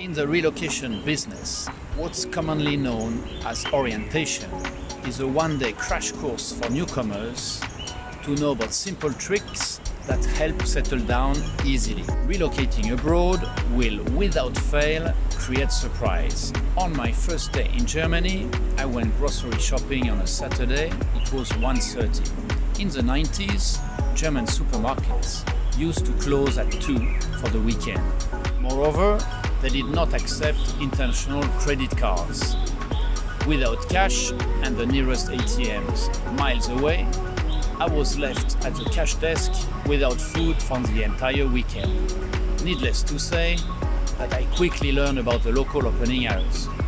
In the relocation business, what's commonly known as orientation is a one-day crash course for newcomers to know about simple tricks that help settle down easily. Relocating abroad will, without fail, create surprise. On my first day in Germany, I went grocery shopping on a Saturday. It was 1:30. In the 90s, German supermarkets used to close at 2 for the weekend. Moreover, they did not accept international credit cards. Without cash and the nearest ATMs miles away, I was left at the cash desk without food for the entire weekend. Needless to say that I quickly learned about the local opening hours.